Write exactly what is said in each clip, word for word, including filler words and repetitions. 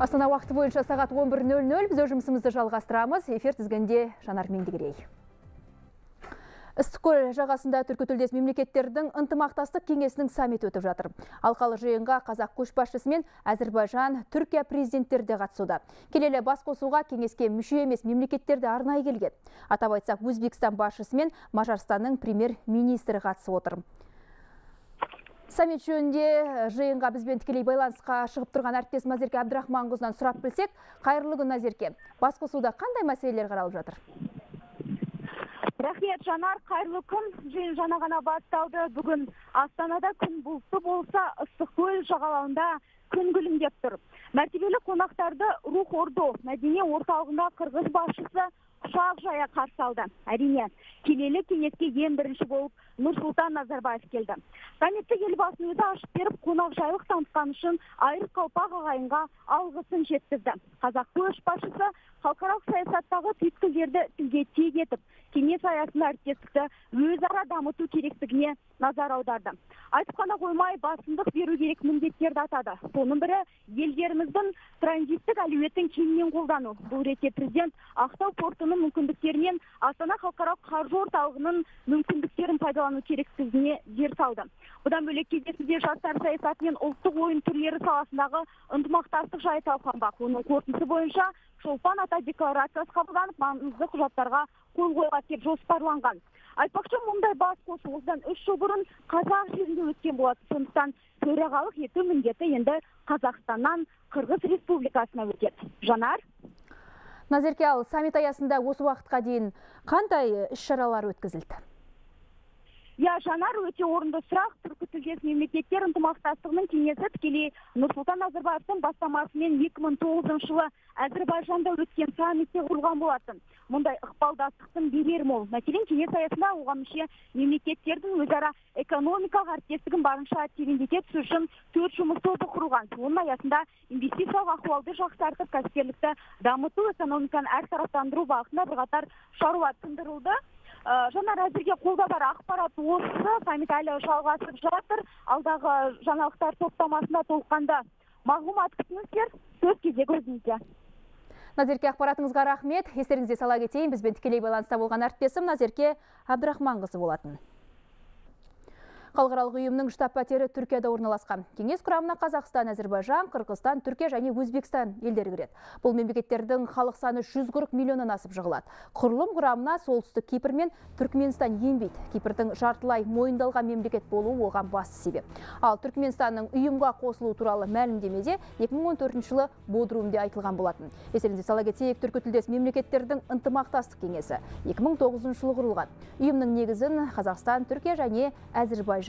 Астана уақыты бойынша сағат он бір нөл нөл. Біз жұмысымызды жалғастырамыз. Эфир тізгінде Жанармен Дегерей. Ыстықкөл жағасында түркі тілдес мемлекеттердің ынтымақтастық кеңесінің саммиті өтіп жатыр. Алқалы жиынға қазақ көшбасшысы мен Әзербайжан, Түркия президенттері де қатысуда. Келелі басқосуға кеңеске мүше емес мемлекеттер де арнайы келген. Атап айтсақ, Өзбекстан басшысы мен Мажарстанның премьер-министрі қатысып отыр. Саммит жөнінде жиынға бізбен тікелей байланысқа шығып тұрған әріптес Назерке Әбдірахманқызынан сұрап білсек. Қайырлы күн, Назерке. Басқосуда қандай мәселелер қаралып жатыр? Рахмет, Жанар, қайырлы күн. Жиын жаңа ғана басталды. Бүгін Астанада күн бұлтты болса, Ыстықкөл жағалауында күн күлімдеп тұр. Мәртебелі қонақтарды рух орды, мәдени орталығында қырғыз басшысы құшақ жая қарсы алды. Әрине, келелі кеңеске ең бірінші болып Нұрсултан Назарбаев келді. Саммитті елбасының өзі ашып беріп, қонақжайлық танытқаны үшін айыр қалпақ ағайынға алғысын жеткізді. Қазақ көшбасшысы халықаралық саясаттағы түйткілдерді тілге тиек етіп, кеңес аясын әріптестікті өзара дамыту керектігіне назар аударды. Айтып қана қоймай, басымдық беру керек міндеттерді атады. Соның бірі елдеріміздің транзиттік әлеуетін кеңінен қолдану. Бұл ретте президент Ақтау портының мүмкіндіктерінен Астана халықаралық қаржы орталығының мүмкіндіктерін пайдалану керектігіне зер салды. Бұдан бөлек кездесуде жастар саясаты мен ұлттық ойын түрлері саласындағы ынтымақтастық жайы талқыланбақ. Оның қорытындысы бойынша Шолпан ата декларациясы қабылданып, маңызды құжаттарға қол қойылады деп жоспарланған. Айтпақшы, мұндай басқосу осыдан үш жыл бұрын Қазақ жерінде өткен болады. Сондықтан төрағалық ету міндеті енді Қазақстаннан Қырғыз Республикасына өтеді. Жанар? Назерке, ал саммит аясында осы уақытқа дейін қандай іс-шаралар өткізілді? Я, Жанар, өте орынды сұрақ. Түркі тілдес мемлекеттер ынтымақтастығының кеңесі тікелей Нұрсұлтан Назарбаевтың бастамасымен екі мың тоғызыншы жылы Әзербайжанда өткен саммитте құрылған болатын. Мұндай ықпалдастықтың берері мол. Мәселен, кеңес аясында оған мүше мемлекеттердің өзара экономикалық әріптестігін барынша тереңдете түсу үшін төрт жұмыс тобы құрылған. Оның аясында инвестициялық ахуалды жақсартып, кәсіпкерлікті дамыту, экономиканы әртараптандыру бағытында бірқатар шаруа тындырылды. Жанар, әзірге қолда бар ақпарат осы, саммит әлі жалғасып жатыр. Алдағы жаңалықтар топтамасында толыққанда мағлұмат күтіңіздер, сөз кезегі өзіңізде. Назерке, ақпаратыңызға рахмет. Естеріңізге сала кетейін, бізбен тікелей байланыста болған әріптесім Назерке Әбдірахманқызы болатын. Халықаралық ұйымның штаб-пәтері Түркияда орналасқан. Кеңес құрамына Қазақстан, Әзербайжан, Қырғызстан, Түркия және Өзбекстан елдері кіреді. Бұл мемлекеттердің халық саны жүз қырық миллионнан асып жығылады. Құрылым құрамына солтүстік Кипр мен Түркменстан енбейді. Кипрдің жартылай мойындалған мемлекет болуы оған басты себеп. Ал Түркменстанның ұйымға қосылуы туралы мәлімдемеде екі мың он төртінші жылы Бодрумде айтылған болатын. Естеріңізге сала кетейік, түркі тілдес мемлекеттердің ынтымақтастық кеңесі екі мың тоғызыншы жылы құрылған. Ұйымның негізін Қазақстан, Түркия және Әзербайжан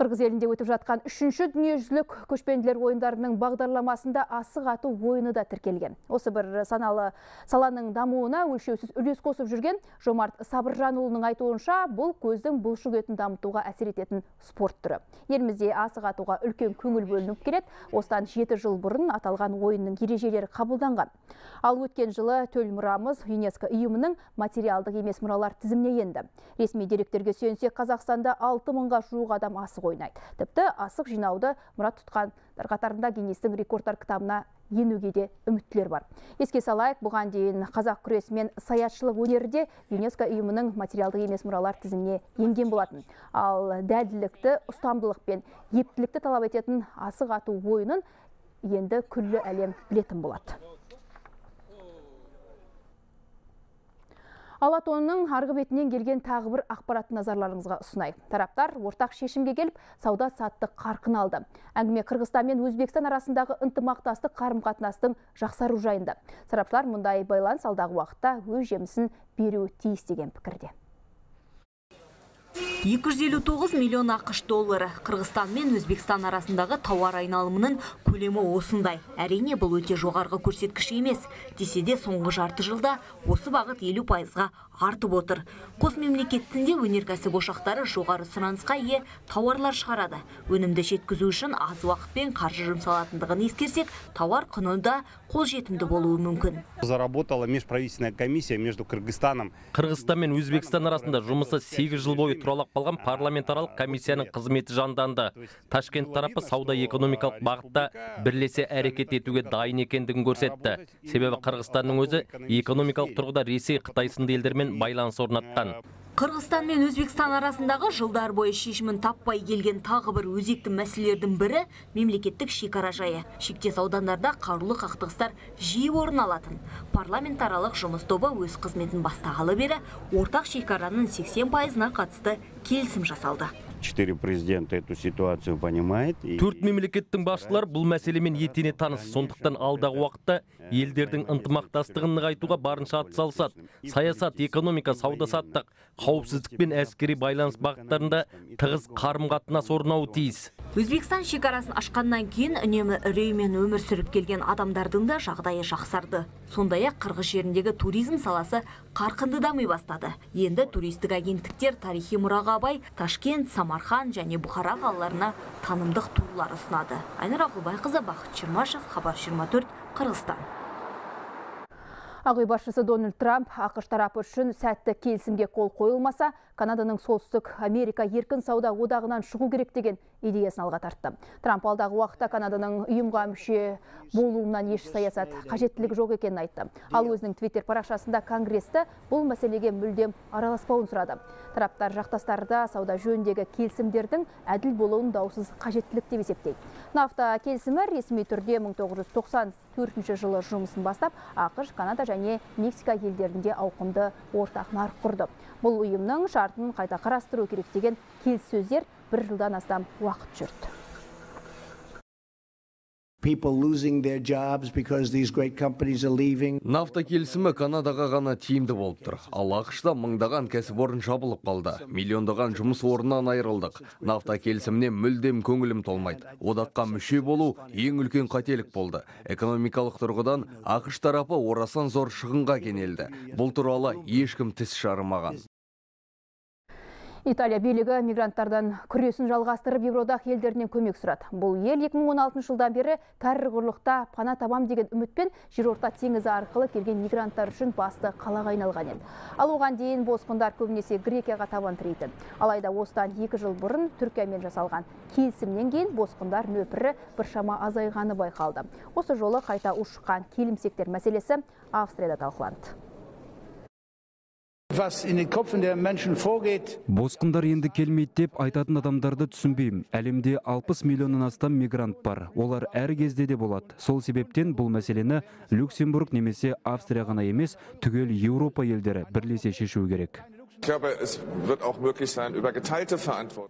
Қырғыз елінде өтіп жатқан үшінші дүниежүзілік көшпенділер ойындарының бағдарламасында асық ату ойыны да тіркелген. Осы бір саналы саланың дамуына өлшеусіз үлес қосып жүрген Жомарт Сабыржанұлының айтуынша, бұл көздің бұлшықетін дамытуға әсер ететін спорт түрі. Елімізде асық атуға үлкен көңіл бөлініп келеді. Осыдан жеті жыл бұрын аталған ойынның ережелері қабылданған. Ал өткен жылы төл мұрамыз ЮНЕСКО ұйымының материалдық емес мұралар тізіміне енді. Ресми деректерге сүйенсек, Қазақстанда алты мыңға жуық адам асық ойнайды. Тіпті асық жинауды мұрат тұтқан қатарында Гиннестің рекордтар кітабына енуге де үміттілер бар. Еске салайық, бұған дейін қазақ күресі мен саятшылық өнерде ЮНЕСКО ұйымының материалдық емес мұралар тізіміне енген болатын. Ал дәлділікті, ұстамдылық пен ептілікті талап ететін асық ату ойынын енді күллі әлем білетін болады. Алатонның арғы бетінен келген тағы бір ақпарат назарларыңызға ұсынай. Тараптар ортақ шешімге келіп, сауда-саттық қарқын алды. Әңгіме Қырғызстан мен Өзбекстан арасындағы ынтымақтастық қарым-қатынастың жақсару жайында. Тараптар мұндай байланыс алдағы уақытта өз жемісін беруі тиіс деген пікірде. екі жүз елу тоғыз миллион ақш доллары. Қырғызстан мен Өзбекстан арасындағы тауар айналымының көлемі осындай. Әрине, бұл өте жоғарғы көрсеткіш емес. Десе де соңғы жарты жылда осы бағыт елу пайызға артып отыр. Қос мемлекеттінде өнеркәсіп ошақтары жоғары сұранысқа ие тауарлар шығарады. Өнімді жеткізу үшін аз уақыт пен қаржы жұмсалатындығын ескерсек, тауар құны да қолжетімді болуы мүмкін. Заработала межправительственная комиссия между Кыргызстаном. Кыргызстан мен Өзбекстан арасында жұмысы сегіз жыл бойы тұралап қалған парламентаралық комиссияның қызметі жанданды. Ташкент тарапы сауда-экономикалық бағытта бірлесе әрекет етуге дайын екендігін көрсетті. Себебі Қырғызстанның өзі экономикалық тұрғыда Ресей, Қытай сынды елдермен байланыс орнатқан. Қырғызстан мен Өзбекстан арасындағы жылдар бойы шешімін таппай келген тағы бір өзекті мәселелердің бірі мемлекеттік шекара жайы. Шектес аудандарда қарулы қақтығыстар жиі орын алатын. Парламентаралық жұмыс тобы өз қызметін бастағалы бері ортақ шекараның сексен пайызына қатысты келісім жасалды. Четыре президента эту ситуацию понимает. Төрт мемлекеттің басшылар бұл мәселемен етене таныс. Сондықтан алдағы уақытта елдердің ынтымақтастығын нығайтуға барынша атсалысады. Саясат, экономика, сауда-саттық, қауіпсіздік пен әскери байланыс бағыттарында тығыз қарым-қатынас орнауы тиіс. Өзбекстан шекарасын ашқаннан кейін үнемі үреймен өмір сүріп келген адамдардың да жағдайы жақсарды. Сондай-ақ Қырғыз жеріндегі туризм саласы қарқынды дами бастады. Енді туристік агенттіктер тарихи мұраға бай Ташкент, Самарқан және Бұхара қалаларына танымдық турлар ұсынады. Айнұр Ақылбайқызы, Бақыт Шырмашев, Хабар жиырма төрт, Қырғызстан. Ақ үй басшысы Дональд Трамп ақш тарапы үшін сәтті келісімге қол қойылмаса, Канаданың солтүстік Америка еркін сауда одағынан шығу керек деген идеясын алға тартты. Трамп алдағы уақытта Канаданың ұйымға мүше болуынан еш саясат қажеттілік жоқ екенін айтты. Ал өзінің Twitter парақшасында Конгресті бұл мәселеге мүлдем араласпауын сұрады. Тараптар жақтастарда сауда жөніндегі келісімдердің әділ болуын даусыз қажеттілік деп есептейді. Нафта келісімі ресми түрде мың тоғыз жүз тоқсан төртінші жылы жұмысын бастап, ақш, Канада және Мексика елдерінде ауқымды ортақ нарық құрды. Бұл ұйымның шартын қайта қарастыру керек деген келіссөздер бір жылдан астам уақыт жүрді. Нафта келісімі Канадаға ғана тиімді болып тұр. Ал ақшта мыңдаған кәсіпорын жабылып қалды. Миллиондаған жұмыс орнынан айырылдық. Нафта келісіміне мүлдем көңілім толмайды. Одаққа мүше болу ең үлкен қателік болды. Экономикалық тұрғыдан ақш тарапы орасан зор шығынға кенелді. Бұл туралы ешкім тіс жарымаған. Италия билігі мигранттардан күресін жалғастырып, Евродақ елдерінен көмек сұрады. Бұл ел екі мың он алтыншы жылдан бері террорлықта пана табам деген үмітпен жерорта теңізі арқылы келген мигранттар үшін басты қалаға айналған еді. Ал оған дейін босқындар көбінесе Грекияға табан тірейтін. Алайда осыдан екі жыл бұрын Түркиямен жасалған келісімнен кейін босқындар нөпірі біршама азайғаны байқалды. Осы жолы қайта ушыққан келімсектер мәселесі Австрияда талқыланды. Босқындар енді келмейді деп айтатын адамдарды түсінбеймін. Әлемде алпыс миллионнан астам мигрант бар. Олар әр кезде де болады. Сол себептен бұл мәселені Люксембург немесе Австрия ғана емес, түгел Еуропа елдері бірлесе шешуі керек.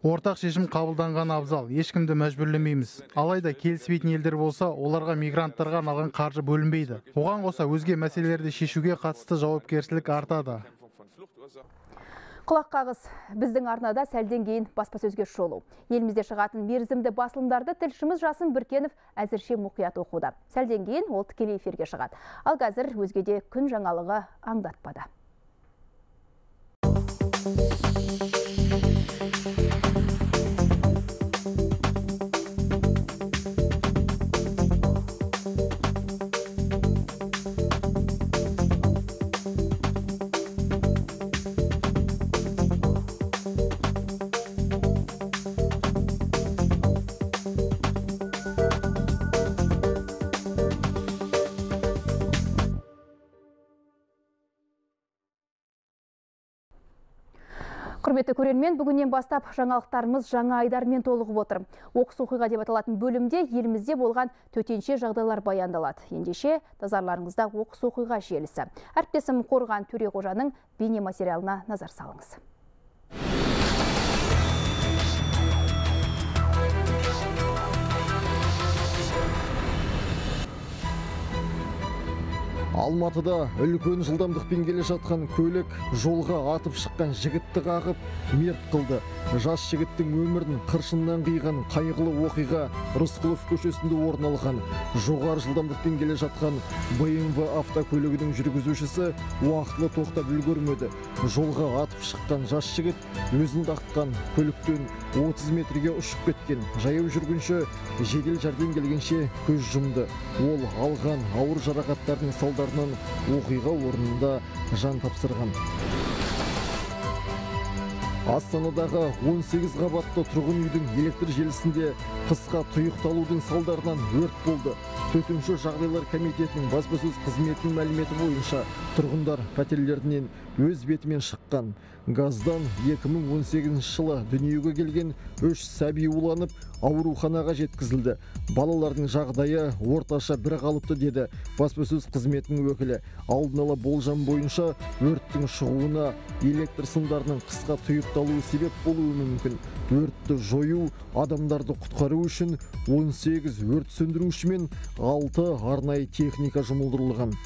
Ортақ шешім қабылданған абзал, ешкімді мәжбүрлемейміз. Алайда келіспейтін елдер болса, оларға мигранттарға арналған қаржы бөлінбейді. Оған қоса өзге мәселелерді шешуге қатысты жауапкершілік артады. Құлақ қағыз, біздің арнада сәлден кейін баспасөзге шолу. Елімізде шығатын мерзімді басылымдарды тілшіміз Жасын Біркенов әзірше мұқият оқуда. Сәлден кейін ол тікелей эфирге шығады. Ал қазір өзгеде күн жаңалығы аңдатпада. Құрметті көрермен, бүгіннен бастап жаңалықтарымыз жаңа айдармен толығып отыр. Оқыс оқиға деп аталатын бөлімде елімізде болған төтенше жағдайлар баяндалады. Ендеше, назарларыңызда оқыс оқиға желісі. Әріптесім Қорған Төреқожаның бейне материалына назар салыңыз. Алматыда үлкен жылдамдықпен келе жатқан көлік жолға атып шыққан жігітті қағып мерт қылды. Жас жігіттің өмірін қыршыннан қиған қайғылы оқиға Рысқұлов көшесінде орын алған. Жоғары жылдамдықпен келе жатқан бэ эм вэ автокөлігінің жүргізушісі уақытылы тоқтап үлгермеді. Жолға атып шыққан жас жігіт өзін даққан көліктен отыз метрге ұшып кеткен. Жаяу жүргінші жедел жәрдем келгенше көз жұмды. Ол алған ауыр жарақаттардың салдарынан оқиға орнында жан тапсырған. Астанадағы он сегіз қабатты тұрғын үйдің электр желісінде қысқа тұйықталудың салдарынан өрт болды. Төтенше жағдайлар комитетінің баспасөз қызметінің мәліметі бойынша тұрғындар пәтерлерінен өз бетімен шыққан. Газдан екі мың он сегізінші жылы дүниеге келген үш сәби уланып, ауруханаға жеткізілді. Балалардың жағдайы орташа бір қалыпты, деді баспасөз қызметінің өкілі. Алдын ала болжам бойынша өрттің шығуына электр сымдарының қысқа тұйықталуы себеп болуы мүмкін. Өртті жою, адамдарды құтқару үшін он сегіз өрт сөндіруші мен алты арнайы техника жұмылдырылған.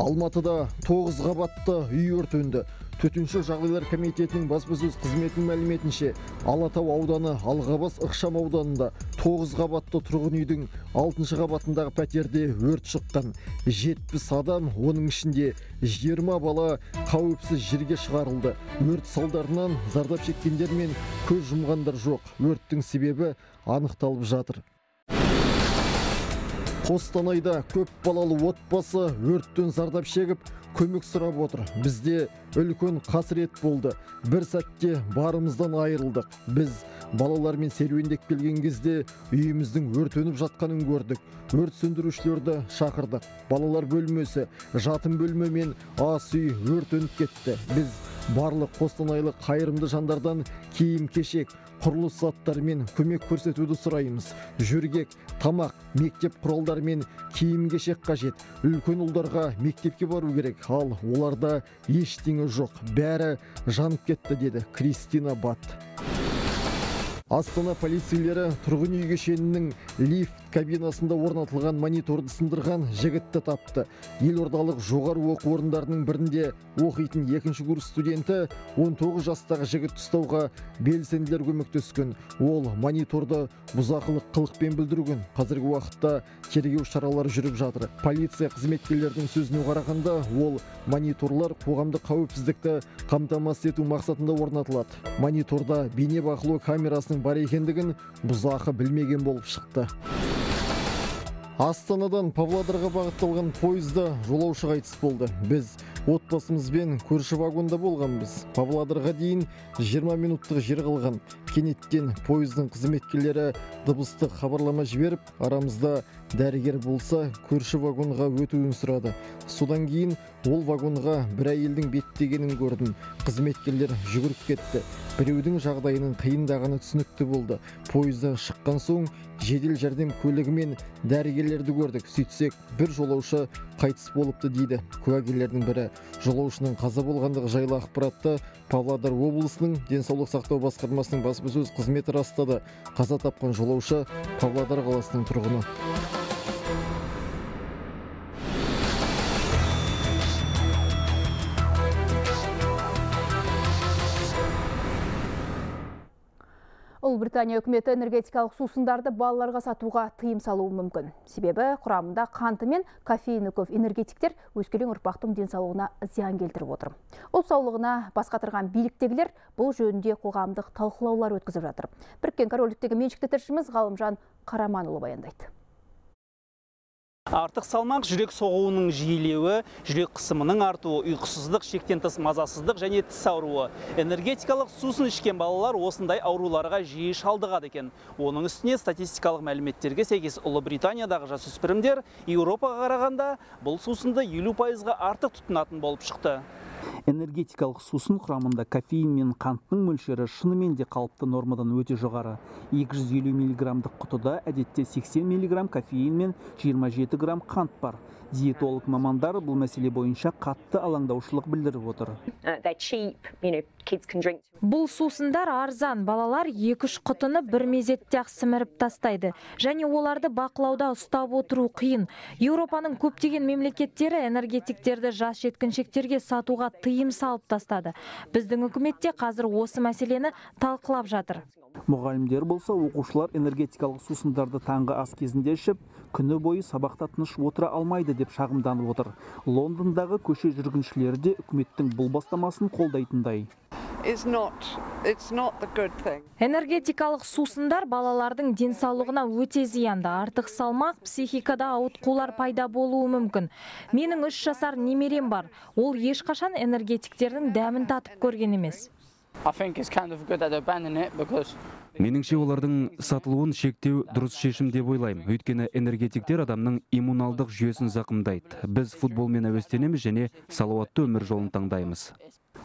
Алматыда тоғыз қабатты үй өртенді. Төтенше жағдайлар комитетінің баспасөз қызметінің мәліметінше, Алатау ауданы Алғабас ықшам ауданында тоғыз қабатты тұрғын үйдің алтыншы қабатындағы пәтерде өрт шыққан. жетпіс адам, оның ішінде жиырма бала қауіпсіз жерге шығарылды. Өрт салдарынан зардап шеккендер мен көз жұмғандар жоқ. Өрттің себебі анықталып жатыр. Қостанайда көп балалы отбасы өрттен зардап шегіп, көмек сұрап отыр. Бізде үлкен қасірет болды. Бір сәтте барымыздан айырылдық. Біз балалармен серуендеп келген кезде үйіміздің өртеніп жатқанын көрдік. Өрт сөндірушілерді шақырдық. Балалар бөлмесі, жатын бөлме мен ас үй өртеніп кетті. Біз барлық қостанайлық қайырымды жандардан киім-кешек, құрылыс заттары мен көмек көрсетуді сұраймыз. Жүргек, тамақ, мектеп құралдары мен киім-кешек қажет. Үлкен ұлдарға мектепке бару керек, ал оларда ештеңе жоқ. Бәрі жанып кетті, деді Кристина Бат. Астана полицейлері тұрғын үй кешенінің лифт кабинасында орнатылған мониторды сындырған жігітті тапты. Елордалық жоғары оқу орындарының бірінде оқитын екінші курс студенті он тоғыз жастағы жігіт ұстауға белсенділер көмектескен. Ол мониторды бұзақылық қылықпен бүлдірген. Қазіргі уақытта тергеу шаралары жүріп жатыр. Полиция қызметкерлерінің сөзіне қарағанда, ол мониторлар қоғамдық қауіпсіздікті қамтамасыз ету мақсатында орнатылады. Мониторда бейне бақылау камерасының бар екендігін бұзақы білмеген болып шықты. Астанадан Павлодарға бағытталған пойызда жолаушы қайтыс болды. Біз отбасымызбен көрші вагонда болғанбыз. Павлодарға дейін жиырма минуттық жер қалған. Кенеттен пойыздың қызметкерлері дыбысты хабарлама жіберіп, арамызда дәрігер болса, көрші вагонға өтуін сұрады. Содан кейін ол вагонға бір әйелдің беттегенін көрдім. Қызметкерлер жүгіріп кетті. Біреудің жағдайының қиындағаны түсінікті болды. Пойыздан шыққан соң жедел жәрдем көлігімен дәрігерлерді көрдік. Сөйтсек, бір жолаушы қайтыс болыпты, дейді куәгерлердің бірі. Жолаушының қаза болғандығы жайлы ақпаратты Павлодар облысының денсаулық сақтау басқармасының баспасөз қызметі растады. Қаза тапқан жолаушы Павлодар қаласының тұрғыны. Ұлыбритания үкіметі энергетикалық сусындарды балаларға сатуға тыйым салуы мүмкін. Себебі құрамында қанты мен кофеин көп энергетиктер өскелең ұрпақтың денсаулығына зиян келтіріп отыр. Ұл саулығына бас қатырған биліктегілер бұл жөнінде қоғамдық талқылаулар өткізіп жатыр. Біріккен Корольдіктегі меншікті тілшіміз Ғалымжан Қараманұлы баяндайды. Артық салмақ жүрек соғуының жиілеуі, жүрек қысымының артуы, ұйқысыздық, шектен тыс мазасыздық және тіс ауруы. Энергетикалық сусын ішкен балалар осындай ауруларға жиі шалдығады екен. Оның үстіне статистикалық мәліметтерге сәйкес Ұлыбританиядағы жасөспірімдер Еуропаға қарағанда бұл сусынды елу пайызға артық тұтынатын болып шықты. Энергетикалық сусын құрамында кофеин мен қанттың мөлшері шынымен де қалыпты нормадан өте жоғары. екі жүз елу миллиграммдық құтыда әдетте сексен миллиграмм кофеин мен жиырма жеті грамм қант бар. Диетолог мамандар бұл мәселе бойынша қатты алаңдаушылық білдіріп отыр. Бұл сусындар арзан, балалар екі-үш құтыны бір мезетте-ақ сіміріп тастайды, және оларды бақылауда ұстап отыру қиын. Еуропаның көптеген мемлекеттері энергетиктерді жас жеткіншектерге сатуға тыйым салып тастады. Біздің үкіметте қазір осы мәселені талқылап жатыр. Мұғалімдер болса, оқушылар энергетикалық сусындарды таңғы ас кезінде ішіп, күні бойы сабақта тыныш отыра алмайды деп шағымданып отыр. Лондондағы көше жүргіншілері де үкіметтің бұл бастамасын қолдайтындай. Энергетикалық сусындар балалардың денсаулығына өте зиянды. Артық салмақ, психикада ауытқулар пайда болуы мүмкін. Менің үш жасар немерем бар. Ол ешқашан энергетиктердің дәмін татып көрген емес. Меніңше олардың сатылуын шектеу дұрыс шешім деп ойлаймын. Өйткені энергетиктер адамның иммуналдық жүйесін зақымдайды. Біз футболмен әуестенеміз және салауатты өмір жолын таңдаймыз.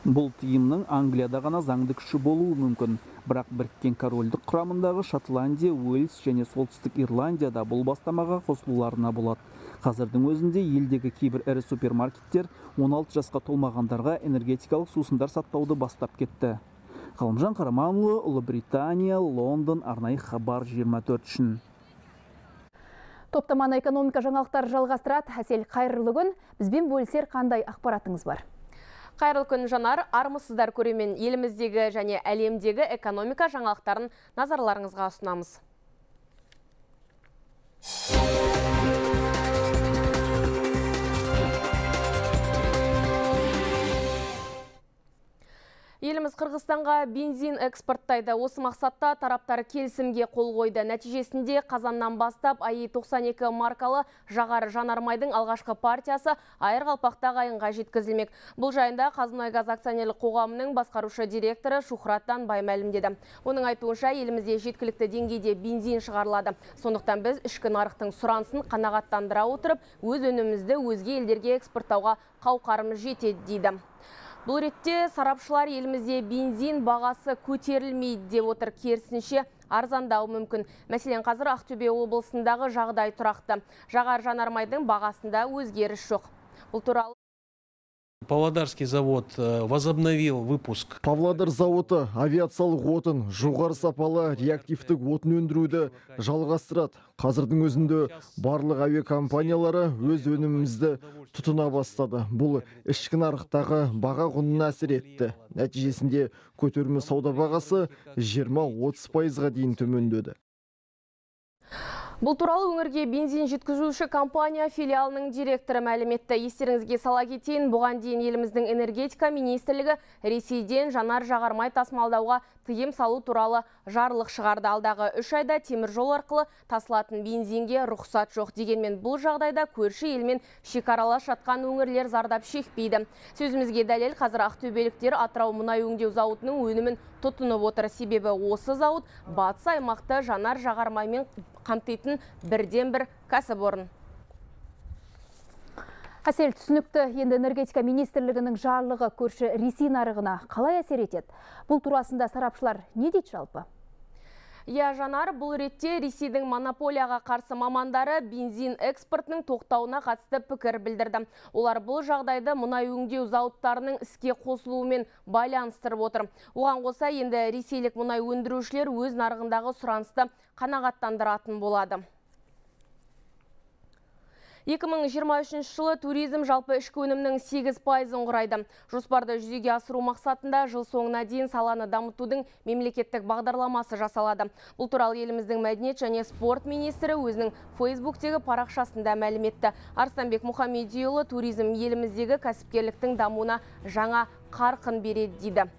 Бұл тыйымның Англияда ғана заңды күші болуы мүмкін. Бірақ біріккен корольдік құрамындағы Шотландия, Уэльс және Солтүстік Ирландияда бұл бастамаға қосылуларына болады. Қазірдің өзінде елдегі кейбір әрі супермаркеттер он алты жасқа толмағандарға энергетикалық сусындар сатпауды бастап кетті. Қалымжан Қараманлы, Ұлыбритания, Лондон, арнайы Хабар жиырма төрт үшін. Топтаманы экономика жаңалықтар жалғастырат. Әсел, қайырлы күн. Бізбен бөлісер қандай ақпаратыңыз бар? Қайырлы күн, Жанар. Армысыздар көремен, еліміздегі және әлемдегі экономика жаңалықтарын назарларыңызға ұсынамыз. Еліміз Қырғызстанға бензин экспорттайды. Осы мақсатта тараптар келісімге қол қойды. Нәтижесінде қазаннан бастап А И тоқсан екі маркалы жағар жанармайдың алғашқы партиясы Айырғалпақтағы айынға жеткізілмек. Бұл жайында Қазмұнайгаз акционерлік қоғамының басқарушы директоры Шухраттан Бай мәлімдеді. Оның айтуынша, елімізде жеткілікті деңгейде бензин шығарылады. Сондықтан біз ішкі нарықтың сұранысын қанағаттандыра отырып, өз өнімізді өзге елдерге экспорттауға қауқарымыз жетеді дейді. Бұл ретте сарапшылар елімізде бензин бағасы көтерілмейді деп отыр, керісінше арзандауы мүмкін. Мәселен, қазір Ақтөбе облысындағы жағдай тұрақты. Жағар жанармайдың бағасында өзгеріс жоқ. Бұл туралы Павлодарский завод возобновил выпуск. Павлодар зауыты авиациялық отын, жоғары сапалы реактивтік отын өндіруді жалғастырады. Қазірдің өзінде барлық әуе компаниялары өз өнімімізді тұтына бастады. Бұл ішкі нарықтағы баға құнына әсер етті. Нәтижесінде көтерме сауда бағасы жиырма отыз пайызға дейін төмендеді. Бұл туралы өңірге бензин жеткізуші компания филиалының директоры мәлім етті. Естеріңізге сала кетейін, бұған дейін еліміздің энергетика министрлігі Ресейден жанар жағармай тасымалдауға тыйым салу туралы жарлық шығарды. Алдағы үш айда темір жол арқылы тасылатын бензинге рұқсат жоқ. Дегенмен бұл жағдайда көрші елмен шекаралас жатқан өңірлер зардап шекпейді. Сөзімізге дәлел, қазір ақтөбеліктер Атырау мұнай өңдеу зауытының өнімін тұтынып отыр. Себебі осы зауыт батыс аймақты жанар жағармаймен қамтитын бірден-бір кәсіпорын. Әсел, түсінікті. Енді энергетика министрлігінің жарлығы көрші Ресей нарығына қалай әсер етеді? Бұл турасында сарапшылар не дейді жалпы? Я, Жанар, бұл ретте Ресейдің монополияға қарсы мамандары бензин экспортының тоқтауына қатысты пікір білдірді. Олар бұл жағдайды мұнай өңдеу зауыттарының іске қосылуымен байланыстырып отыр. Оған қоса, енді ресейлік мұнай өндірушілер өз нарығындағы сұранысты қанағаттандыратын болады. екі мың жиырма үшінші жылы туризм жалпы ішкі өнімнің сегіз пайызын құрайды. Жоспарды жүзеге асыру мақсатында жыл соңына дейін саланы дамытудың мемлекеттік бағдарламасы жасалады. Бұл туралы еліміздің мәдениет және спорт министрі өзінің Фейсбуктегі парақшасында мәлім етті. Арыстанбек Мұхамедиұлы туризм еліміздегі кәсіпкерліктің дамуына жаңа қарқын береді дейді.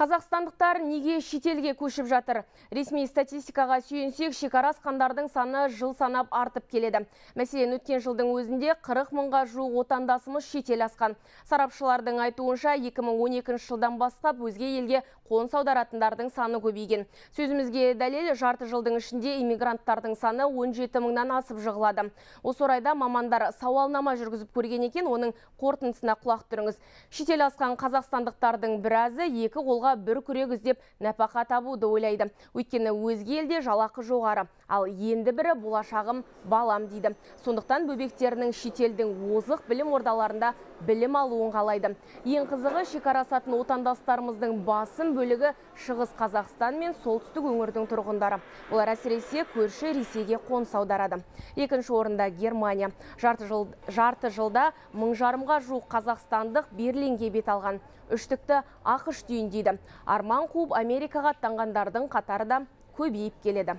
Қазақстандықтар неге шетелге көшіп жатыр? Ресми статистикаға сүйенсек, шекара асқандардың саны жыл санап артып келеді. Мәселен, өткен жылдың өзінде қырық мыңға жуық отандасымыз шетел асқан. Сарапшылардың айтуынша, екі мың он екінші жылдан бастап өзге елге қоныс аударатындардың саны көбейген. Сөзімізге дәлел, жарты жылдың ішінде иммигранттардың саны он жеті мыңнан асып жығылады. Осы орайда мамандар сауалнама жүргізіп көрген екен, оның қорытындысына құлақ түріңіз. Шетел асқан қазақстандықтардың біразы екі қолға бір күрек іздеп нәпақа табуды ойлайды. Өйткені өзге елде жалақы жоғары, ал енді бірі болашағым балам дейді. Сондықтан бөбектерінің шетелдің озық білім ордаларында білім алуын қалайды. Ең қызығы, шекара асатын отандастарымыздың басым бөлігі Шығыс Қазақстан мен солтүстік өңірдің тұрғындары. Олар әсіресе көрші Ресейге қоныс аударады. Екінші орында Германия. Жарты жыл, жарты жылда мың жарымға жуық қазақстандық Берлинге бет алған. Үштікті ақш түйіндейді. Арман қуып Америкаға аттанғандардың қатары да көбейіп келеді.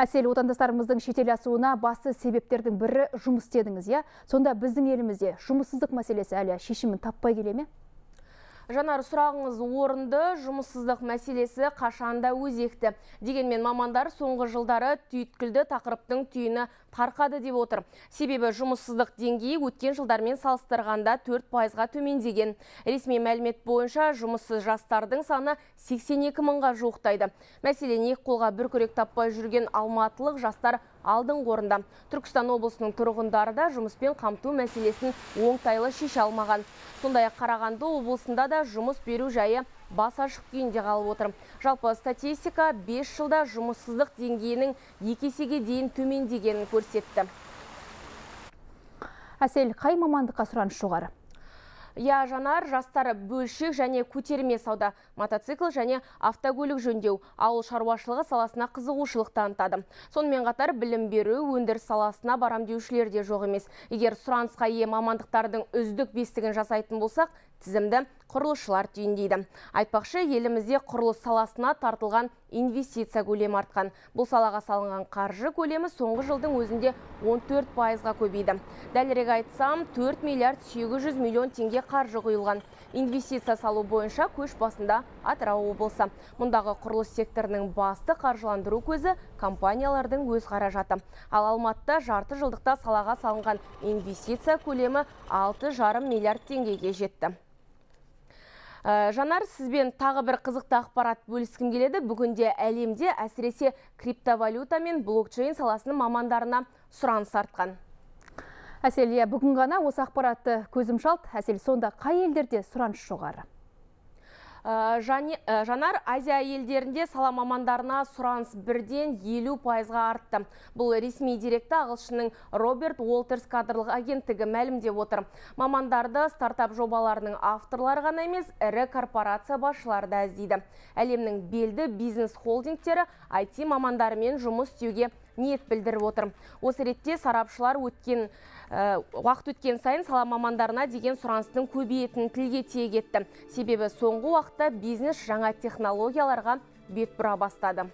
Әсел, отандастарымыздың шетел асуына басты себептердің бірі жұмыс дедіңіз, иә? Сонда біздің елімізде жұмыссыздық мәселесі әлі шешімін таппай келе ме? Жанар, сұрағыңыз орынды, жұмыссыздық мәселесі қашанда өзекті. Дегенмен мамандар соңғы жылдары түйткілді тақырыптың түйіні тарқады деп отыр. Себебі жұмыссыздық деңгейі өткен жылдармен салыстырғанда төрт пайызға төмендеген. Ресми мәлімет бойынша жұмыссыз жастардың саны сексен екі мыңға жуықтайды. Мәселен, екі қолға бір күрек таппай жүрген алматылық жастар алдың орында. Түркістан облысының тұрғындары да жұмыспен қамту мәселесін оңтайлы шеше алмаған. Сондай-ақ Қарағанды облысында да жұмыс беру жайы бас ашық күйінде қалып отыр. Жалпы статистика бес жылда жұмыссыздық деңгейінің екі есеге дейін төмендегенін көрсетті. Әсел, қай мамандыққа сұраныс жоғары? Я, Жанар, жастары бөлшек және көтерме сауда, мотоцикл және автокөлік жөндеу, ауыл шаруашылығы саласына қызығушылық танытады. Сонымен қатар білім беру, өндіріс саласына барам деушілер де жоқ емес. Егер сұранысқа ие мамандықтардың үздік бестігін жасайтын болсақ, тізімді құрылысшылар түйіндейді. Айтпақшы, елімізде құрылыс саласына тартылған инвестиция көлемі артқан. Бұл салаға салынған қаржы көлемі соңғы жылдың өзінде он төрт пайызға көбейді. Дәлірек айтсам, төрт миллиард сегіз жүз миллион теңге қаржы құйылған. Инвестиция салу бойынша көш басында Атырау облысы. Мұндағы құрылыс секторының басты қаржыландыру көзі компаниялардың өз қаражаты. Ал Алматыда жарты жылдықта салаға салынған инвестиция көлемі алты жарым миллиард теңгеге жетті. Жанар, сізбен тағы бір қызықты ақпарат бөліскім келеді. Бүгінде әлемде әсіресе криптовалюта мен блокчейн саласының мамандарына сұраныс артқан. Әсел, бүгін ғана осы ақпаратты көзім шалт. Әсел, сонда қай елдерде сұраныс жоғары? Жанар, Азия елдерінде сала мамандарына сұраныс бірден елу пайызға артты. Бұл ресми директі ағылшының Роберт Уолтерс кадрлық агенттігі мәлімдеп отыр. Мамандарды стартап жобаларының авторлары ғана емес, ірі корпорация басшылары да іздейді. Әлемнің белді бизнес-холдингтері ай ти мамандарымен жұмыс істеуге ниет білдіріп отыр. Осы ретте сарапшылар өткен ә, уақыт өткен сайын сала мамандарына деген сұраныстың көбейетінін тілге тиек етті. Себебі соңғы уақытта бизнес жаңа технологияларға бет бұра бастады.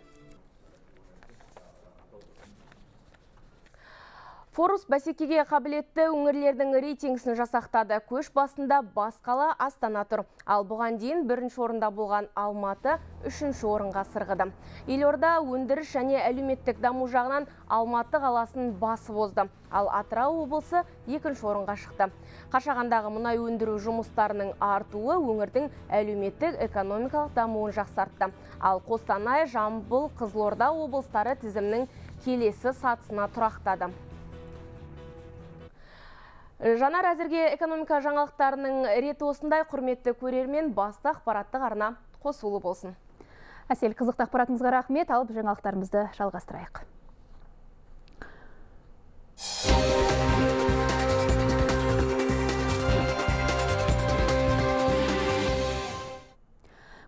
Форус бәсекеге қабілетті өңірлердің рейтингісін жасақтады. Көш басында бас қала Астана тұр. Ал бұған дейін бірінші орында болған Алматы үшінші орынға сырғыды. Елорда өндіріс және әлеуметтік даму жағынан Алматы қаласын басып озды. Ал Атырау облысы екінші орынға шықты. Қашағандағы мұнай өндіру жұмыстарының артуы өңірдің әлеуметтік экономикалық дамуын жақсартты. Ал Қостанай, Жамбыл, Қызылорда облыстары тізімнің келесі сатысына тұрақтады. Жанар, әзірге экономика жаңалықтарының реті осындай. Құрметті көрермен, басты ақпараттық арна қосулы болсын. Әсел, қызықты ақпаратыңызға рахмет. Алып жаңалықтарымызды жалғастырайық.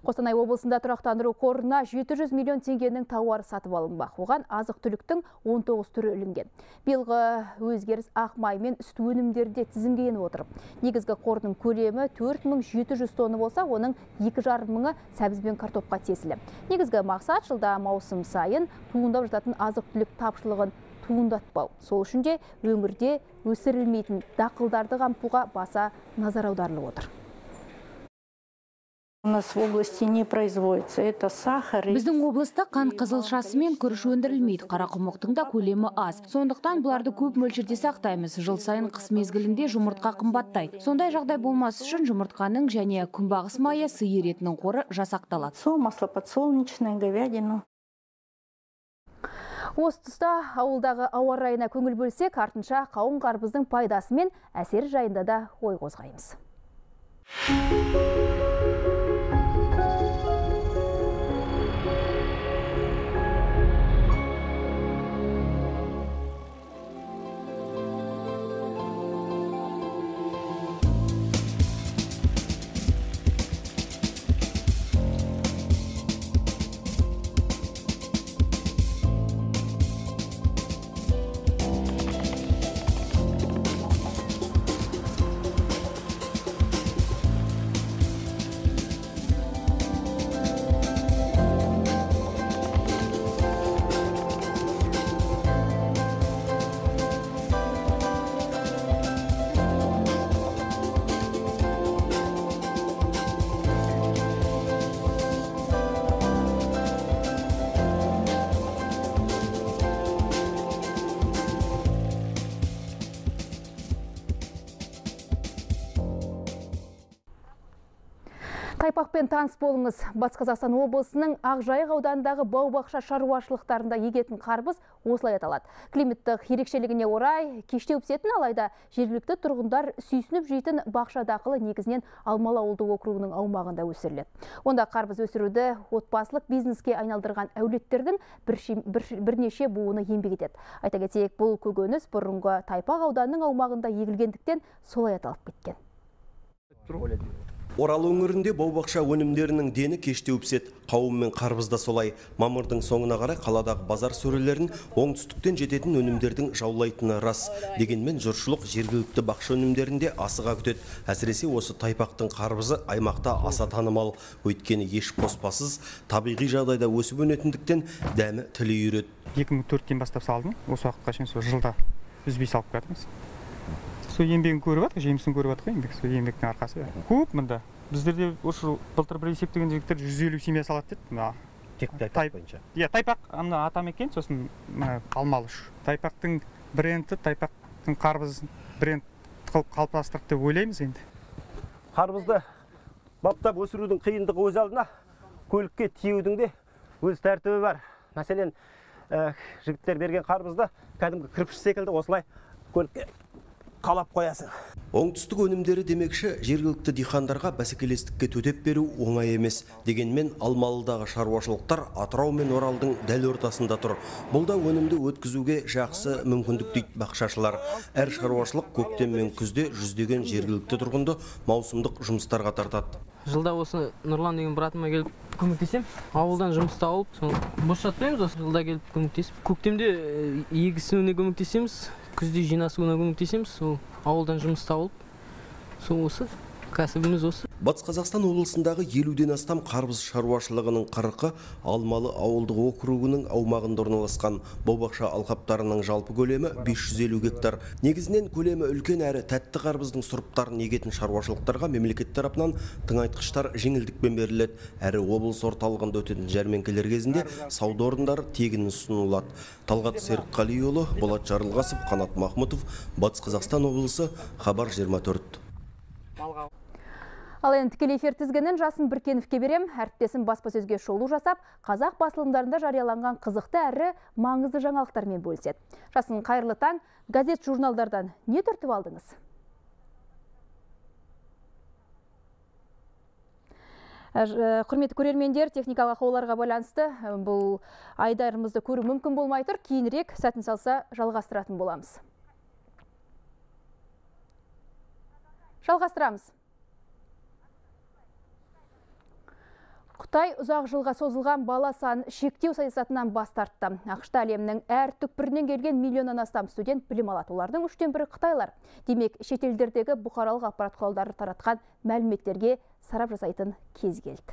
Қостанай облысында тұрақтандыру қорына жеті жүз миллион теңгенің тауар сатып алынбақ. Оған азық түліктің он тоғыз түрі ілінген. Белгі өзгеріс ақмай мен сүт өнімдерде тізімге еніп отыр. Негізгі қордың көлемі төрт мың жеті жүз тонна болса, оның екі жарым мыңы сәбіз бен картопқа тиесілі. Негізгі мақсат жылда маусым сайын туындап жататын азық түлік тапшылығын туындатпау. Сол үшін де өңірде өсірілмейтін дақылдарды қамтуға баса назар аударылып отыр. У нас в области не производится. Это сахар. Біздің облыста қан қызылшасымен күріш өндірілмейді. Қарақұмықтың да көлемі аз. Сондықтан бұларды көп мөлшерде сақтаймыз. Жыл сайын қыс мезгілінде жұмыртқа қымбаттайды. Сондай жағдай болмас үшін жұмыртқаның және күнбағыс майы, сиыр етінің қоры жасақталады. Со, масло подсолнечное, говядину. Осы тұста ауылдағы ауа райына көңіл бөлсек, артынша қауын қарбыздың пайдасы мен әсер жайында да ой қозғаймыз. Тайпақпен таныс болыңыз. Батыс Қазақстан облысының Ақжайық ауданындағы бау-бақша шаруашылықтарында егетін қарбыз осылай аталады. Климаттық ерекшелігіне орай кеште өпсетін, алайда жергілікті тұрғындар сүйсініп жейтін бақша дақылы негізінен Алмалы ауылдық округінің аумағында өсіріледі. Онда қарбыз өсіруді отбасылық бизнеске айналдырған әулеттердің бірнеше буыны еңбек етеді. Айта кетейік, бұл көкөніс бұрынғы Тайпақ ауданының аумағында егілгендіктен солай аталып кеткен. Орал өңірінде бау-бақша өнімдерінің дені кеште өпсет, қауым мен қарбызда солай. Мамырдың соңына қарай қаладағы базар сөрелерін оңтүстіктен жететін өнімдердің жаулайтыны рас. Дегенмен жұртшылық жергілікті бақша өнімдерінде асыға күтеді. Әсіресе осы Тайпақтың қарбызы аймақта аса танымал, өйткені еш қоспасыз, табиғи жағдайда өсіп өнетіндіктен дәмі тілі үйреді. екі мың төрттен бастап салдым, осы уақытқа шейін сол жылда үзбей салып келеміз. Сол еңбегін көріп атық, жемісін көріп атық, еңбек, сол еңбектің арқасы. Көп мында. Біздерде осы жыл былтыр бір есептеген жігіттер жүз елу семья салады деді. Тек Тайпақ бойынша. Иә, Тайпақ мына атамекен, сосын Алмалы. Тайпақтың бренді, Тайпақтың қарбыз бренд қылып қалыптастырып деп ойлаймыз енді. Қарбызды баптап өсірудің қиындығы өз алдына, көлікке тиеудің де өз тәртібі бар. Мәселен, жігіттер берген қарбызды кәдімгі кірпіш секілді осылай көлікке қалап қоясың. Оңтүстік өнімдері демекші, жергілікті дихандарға бәсекелестікке төтеп беру оңай емес. Дегенмен Алмалыдағы шаруашылықтар Атырау мен Оралдың дәл ортасында тұр. Бұл да өнімді өткізуге жақсы мүмкіндік дейді бақшашылар. Әр шаруашылық көктем мен күзде жүздеген жергілікті тұрғынды маусымдық жұмыстарға тартады. Жылда осы Нұрлан деген братыма келіп көмектесем, ауылдан жұмыс тауып, бос жатпаймыз, осы жылда келіп көмектесіп, көктемде егісіне көмектесеміз. Күзде жинасуына көмектесеміз, сол ауылдан жұмыс тауып, сол осы кәсібіміз осы. Батыс Қазақстан облысындағы елуден астам қарбыз шаруашылығының қырқы Алмалы ауылдық округінің аумағында орналасқан. Бау-бақша алқаптарының жалпы көлемі бес жүз елу гектар. Негізінен көлемі үлкен әрі тәтті қарбыздың сұрыптарын егетін шаруашылықтарға мемлекет тарапынан тыңайтқыштар жеңілдікпен беріледі. Әрі облыс орталығында өтетін жәрмеңкелер кезінде сауда орындары тегін ұсынылады. Талғат Серікқалиұлы, Болат Жарылғасов, Қанат Махмұтов, Батыс Қазақстан облысы, Хабар жиырма төрт. Ал енді тікелей эфир тізгінін Жасын Біркеновке берем. Әріптесім баспасөзге шолу жасап, қазақ басылымдарында жарияланған қызықты әрі маңызды жаңалықтармен бөліседі. Жасын, қайырлы таң. Газет, журналдардан не түртіп алдыңыз? Құрметті көрермендер, техникалық ақауларға байланысты бұл айдарымызды көру мүмкін болмай тұр. Кейінірек сәтін салса жалғастыратын боламыз. Жалғастырамыз. Қытай ұзақ жылға созылған бала санын шектеу саясатынан бас тартты. ақш-та әлемнің әр түкпірінен келген миллионнан астам студент білім алады. Олардың үштен бірі қытайлар. Демек, шетелдердегі бұқаралық ақпарат құралдары таратқан мәліметтерге сарап жасайтын кез келді.